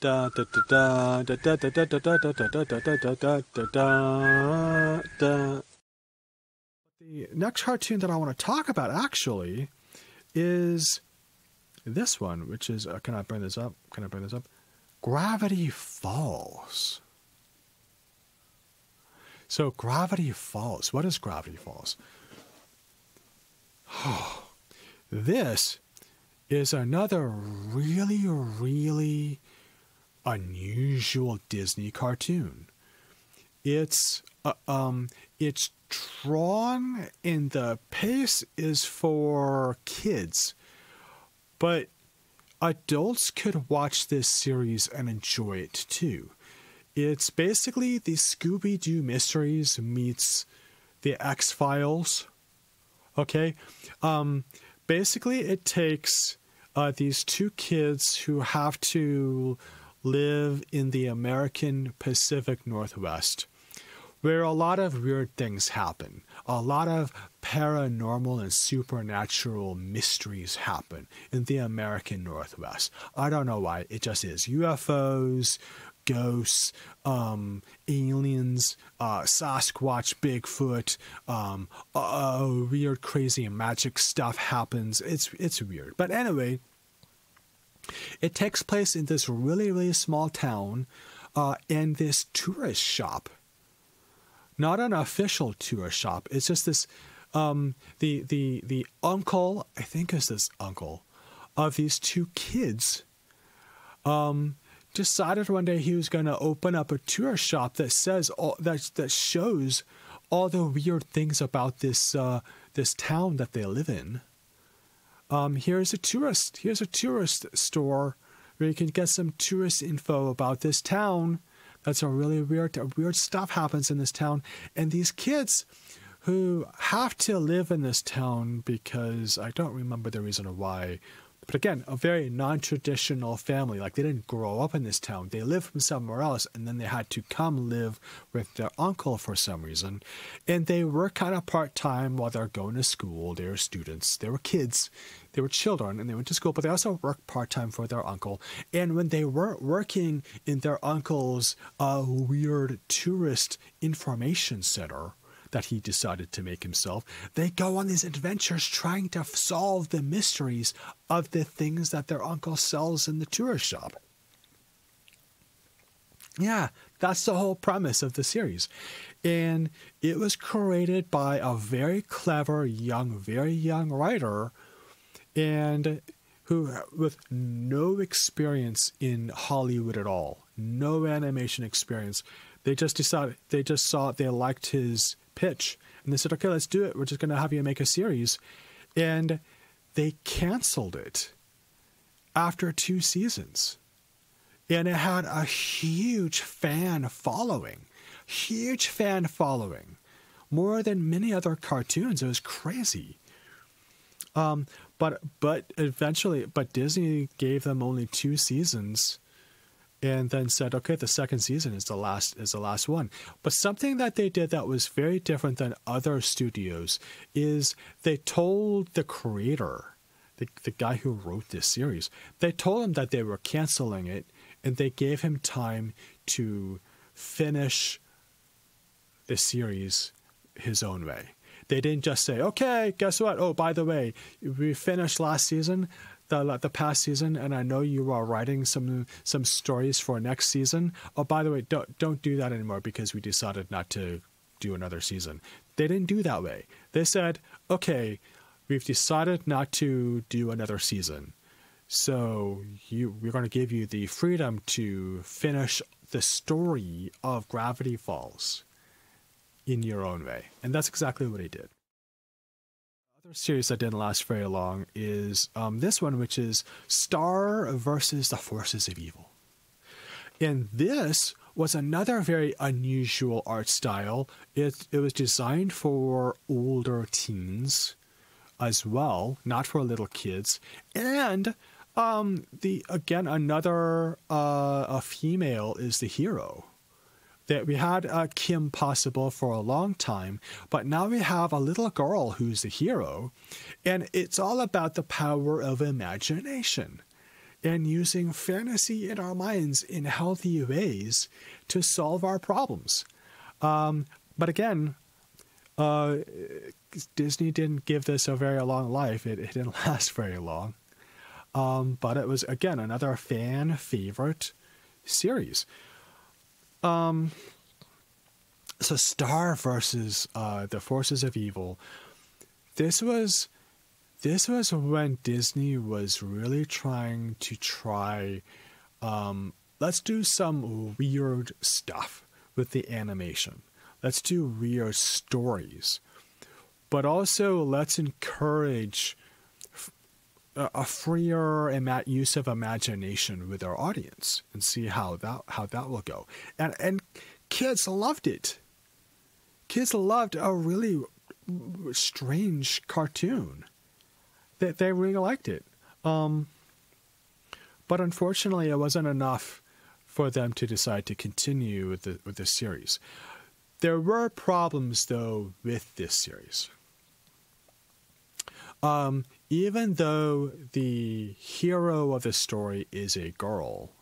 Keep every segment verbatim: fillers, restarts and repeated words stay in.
Da da da da da da da da da da da da da da da. The next cartoon that I want to talk about actually is this one, which is uh, can I bring this up? Can I bring this up? Gravity Falls. So Gravity Falls. What is Gravity Falls? Oh, this is another really, really unusual Disney cartoon. It's uh, um, it's drawn, and the pace is for kids, but adults could watch this series and enjoy it too. It's basically the Scooby-Doo mysteries meets the X-Files. Okay, um, basically it takes uh, these two kids who have to live in the American Pacific Northwest, where a lot of weird things happen. A lot of paranormal and supernatural mysteries happen in the American Northwest. I don't know why, it just is. U F Os, ghosts, um, aliens, uh, Sasquatch, Bigfoot, um, uh, weird, crazy magic stuff happens. It's, it's weird. But anyway, it takes place in this really, really small town uh, and this tourist shop. Not an official tour shop. It's just this, um, the, the, the uncle, I think is this uncle, of these two kids um, decided one day he was going to open up a tour shop that says all, that, that shows all the weird things about this, uh, this town that they live in. Um, here's a tourist, here's a tourist store where you can get some tourist info about this town. That's a really weird, weird stuff happens in this town. And these kids who have to live in this town because I don't remember the reason why. But again, a very non-traditional family. Like, they didn't grow up in this town. They lived from somewhere else, and then they had to come live with their uncle for some reason. And they were kind of part-time while they're going to school. They were students. They were kids. They were children, and they went to school. But they also worked part-time for their uncle. And when they were working in their uncle's uh, weird tourist information center that he decided to make himself, they go on these adventures trying to solve the mysteries of the things that their uncle sells in the tourist shop. Yeah, that's the whole premise of the series. And it was created by a very clever, young, very young writer, and who with no experience in Hollywood at all, no animation experience. They just decided, they just saw, they liked his pitch, and they said, okay, let's do it. We're just going to have you make a series. And they canceled it after two seasons, and it had a huge fan following, huge fan following, more than many other cartoons. It was crazy. Um, but, but eventually, but Disney gave them only two seasons, and then said, okay, the second season is the last is the last one. But something that they did that was very different than other studios is they told the creator, the, the guy who wrote this series, they told him that they were canceling it, and they gave him time to finish the series his own way. They didn't just say, okay, guess what? Oh, by the way, we finished last season, The, the past season, and I know you are writing some some stories for next season. Oh, by the way, don't don't do that anymore because we decided not to do another season. They didn't do that way. They said, okay, we've decided not to do another season, so you we're going to give you the freedom to finish the story of Gravity Falls in your own way. And that's exactly what he did. Series that didn't last very long is um, this one, which is Star versus the Forces of Evil. And this was another very unusual art style. It, it was designed for older teens as well, not for little kids. And um, the again, another uh, a female is the hero. That we had uh, Kim Possible for a long time, but now we have a little girl who's the hero, and it's all about the power of imagination. and using fantasy in our minds in healthy ways to solve our problems. Um, but again, uh, Disney didn't give this a very long life. It, it didn't last very long. Um, but it was, again, another fan favorite series. Um, so Star versus uh, the Forces of Evil. This was... This was when Disney was really trying to try, um, let's do some weird stuff with the animation. Let's do weird stories. But also, let's encourage a, a freer use of imagination with our audience and see how that, how that will go. And, and kids loved it. Kids loved a really strange cartoon. That they really liked it, um, but unfortunately, it wasn't enough for them to decide to continue with the with the series. There were problems, though, with this series. Um, even though the hero of the story is a girl,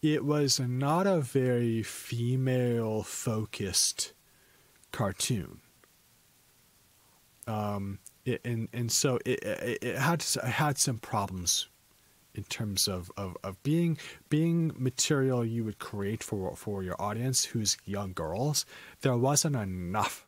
it was not a very female-focused cartoon. Um, It, and, and so it, it, it had it had some problems in terms of, of, of being being material you would create for, for your audience, who's young girls. There wasn't enough.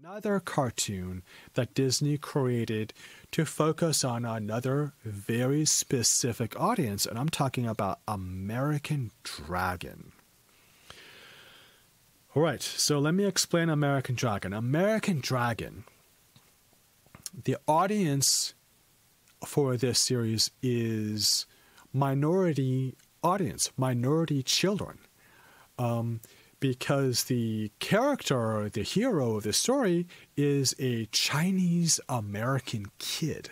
Another cartoon that Disney created to focus on another very specific audience, and I'm talking about American Dragon. All right, so let me explain American Dragon. American Dragon, the audience for this series is minority audience, minority children. Um, because the character, the hero of the story, is a Chinese American kid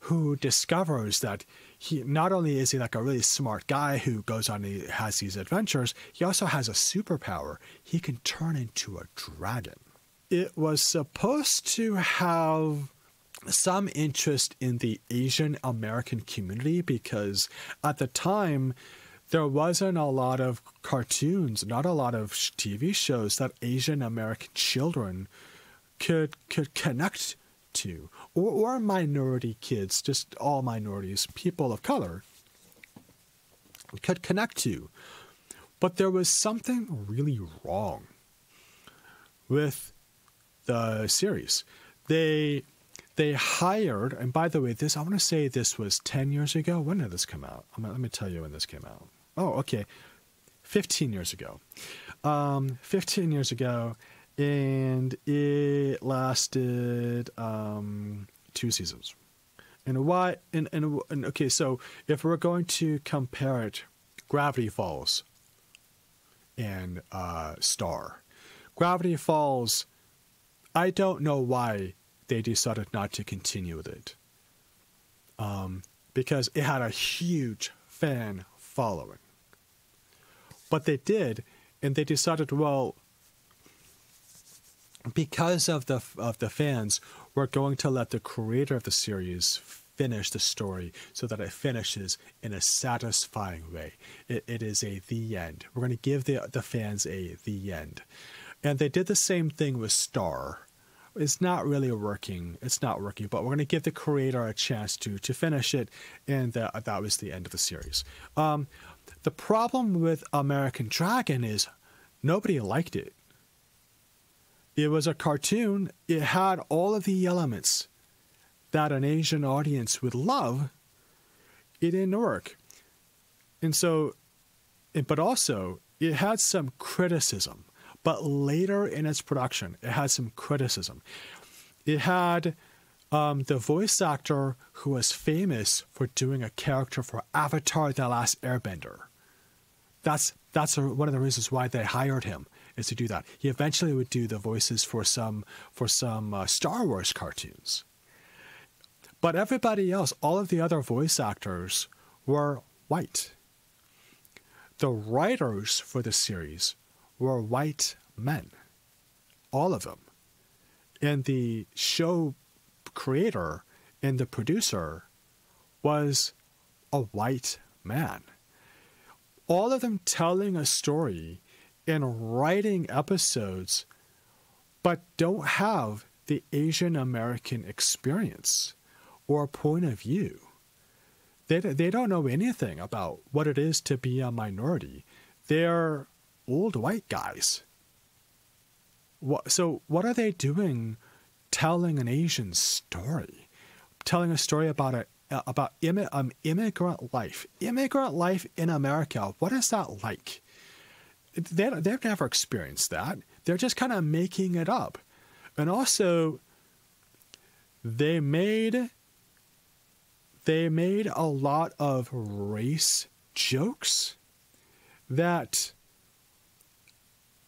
who discovers that he, not only is he like a really smart guy who goes on and has these adventures, he also has a superpower. He can turn into a dragon. It was supposed to have some interest in the Asian American community because at the time, there wasn't a lot of cartoons, not a lot of T V shows that Asian American children could, could connect to. To, or, or minority kids, just all minorities, people of color, could connect to. But there was something really wrong with the series. They they hired, and by the way, this I want to say this was ten years ago. When did this come out? I'm, let me tell you when this came out. Oh, okay. fifteen years ago. Um, fifteen years ago. And it lasted um, two seasons. And why? And, and and okay, so if we're going to compare it, Gravity Falls and uh, Star, Gravity Falls, I don't know why they decided not to continue with it. Um, because it had a huge fan following. But they did, and they decided, well, because of the of the fans, we're going to let the creator of the series finish the story so that it finishes in a satisfying way. It, it is a the end. We're going to give the the fans a the end. And they did the same thing with Star. It's not really working. It's not working, but we're going to give the creator a chance to to finish it. And that, that was the end of the series. Um, the problem with American Dragon is nobody liked it. It was a cartoon. It had all of the elements that an Asian audience would love. It didn't work. And so, but also, it had some criticism. But later in its production, it had some criticism. It had um, the voice actor who was famous for doing a character for Avatar The Last Airbender. That's, that's a, one of the reasons why they hired him. Is to do that. He eventually would do the voices for some for some uh, Star Wars cartoons. But everybody else, all of the other voice actors were white. The writers for the series were white men, all of them. And the show creator and the producer was a white man. All of them telling a story and writing episodes, but don't have the Asian American experience or point of view. They, they don't know anything about what it is to be a minority. They're old white guys. What, so what are they doing telling an Asian story? Telling a story about a Uh, about immi um, immigrant life, immigrant life in America. What is that like? They, they've never experienced that. They're just kind of making it up. And also, they made they made a lot of race jokes that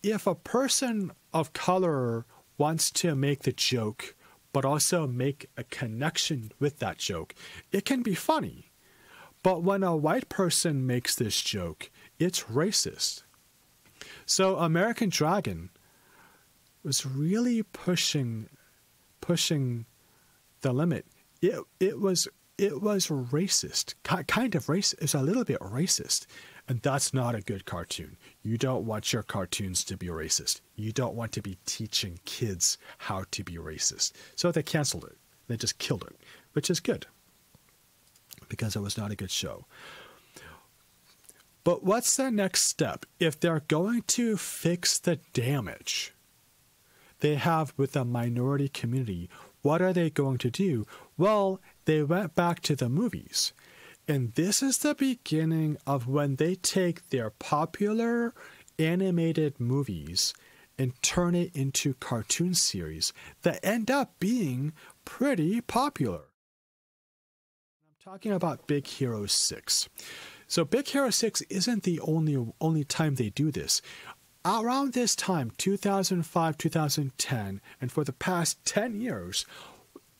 if a person of color wants to make the joke, but also make a connection with that joke, it can be funny. But when a white person makes this joke, it's racist. So American Dragon was really pushing pushing the limit. It it was it was racist, kind of racist. It's a little bit racist, and that's not a good cartoon. You don't want your cartoons to be racist. You don't want to be teaching kids how to be racist. So they canceled it. They just killed it, which is good because it was not a good show. But what's the next step? If they're going to fix the damage they have with the minority community, what are they going to do? Well, they went back to the movies. And this is the beginning of when they take their popular animated movies and turn it into cartoon series that end up being pretty popular. I'm talking about Big Hero six. So Big Hero six isn't the only, only time they do this. Around this time, two thousand five, two thousand ten, and for the past ten years,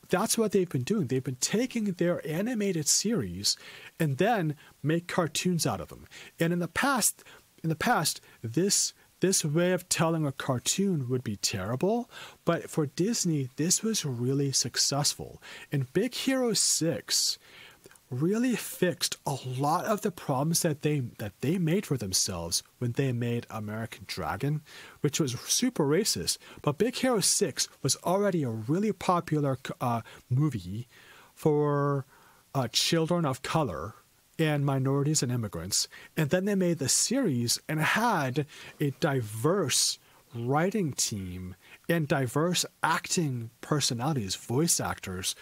that's what they've been doing. They've been taking their animated series and then make cartoons out of them. And in the past, in the past, this this way of telling a cartoon would be terrible, but for Disney, this was really successful. And Big Hero six really fixed a lot of the problems that they that they made for themselves when they made American Dragon, which was super racist. But Big Hero six was already a really popular uh, movie for uh, children of color and minorities and immigrants. And then they made the series and had a diverse writing team and diverse acting personalities, voice actors,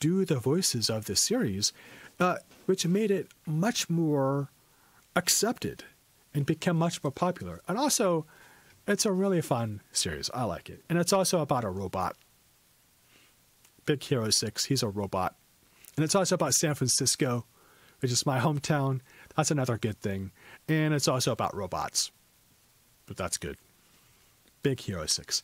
do the voices of the series, uh, which made it much more accepted and became much more popular. And also, it's a really fun series. I like it. And it's also about a robot. Big Hero six, he's a robot. And it's also about San Francisco, which is my hometown. That's another good thing. And it's also about robots. But that's good. Big Hero six.